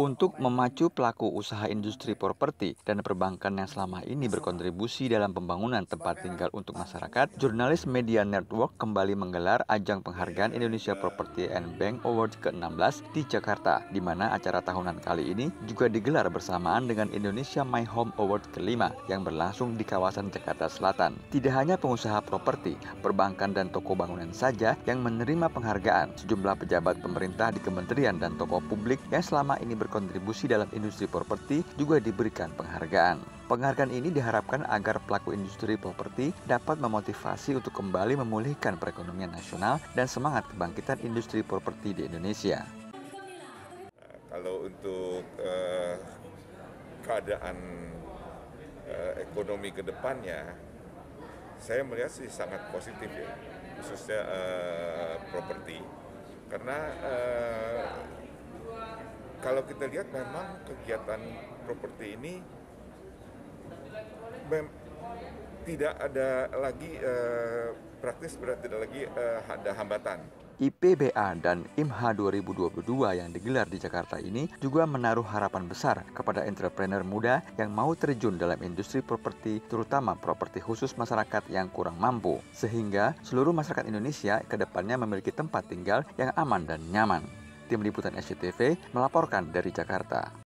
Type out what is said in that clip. untuk memacu pelaku usaha industri properti dan perbankan yang selama ini berkontribusi dalam pembangunan tempat tinggal untuk masyarakat, jurnalis Media Network kembali menggelar ajang penghargaan Indonesia Property and Bank Award ke-16 di Jakarta, di mana acara tahunan kali ini juga digelar bersamaan dengan Indonesia My Home Award ke-5 yang berlangsung di kawasan Jakarta Selatan. Tidak hanya pengusaha properti, perbankan dan toko bangunan saja yang menerima penghargaan, sejumlah pejabat pemerintah di kementerian dan tokoh publik yang selama ini berkontribusi dalam industri properti juga diberikan penghargaan. Penghargaan ini diharapkan agar pelaku industri properti dapat memotivasi untuk kembali memulihkan perekonomian nasional dan semangat kebangkitan industri properti di Indonesia. Kalau untuk keadaan ekonomi ke depannya, saya melihat sih sangat positif ya, khususnya properti, karena kalau kita lihat memang kegiatan properti ini tidak ada lagi praktis, berarti tidak lagi ada hambatan. IPBA dan IMHA 2022 yang digelar di Jakarta ini juga menaruh harapan besar kepada entrepreneur muda yang mau terjun dalam industri properti, terutama properti khusus masyarakat yang kurang mampu, sehingga seluruh masyarakat Indonesia ke depannya memiliki tempat tinggal yang aman dan nyaman. Tim Liputan SCTV melaporkan dari Jakarta.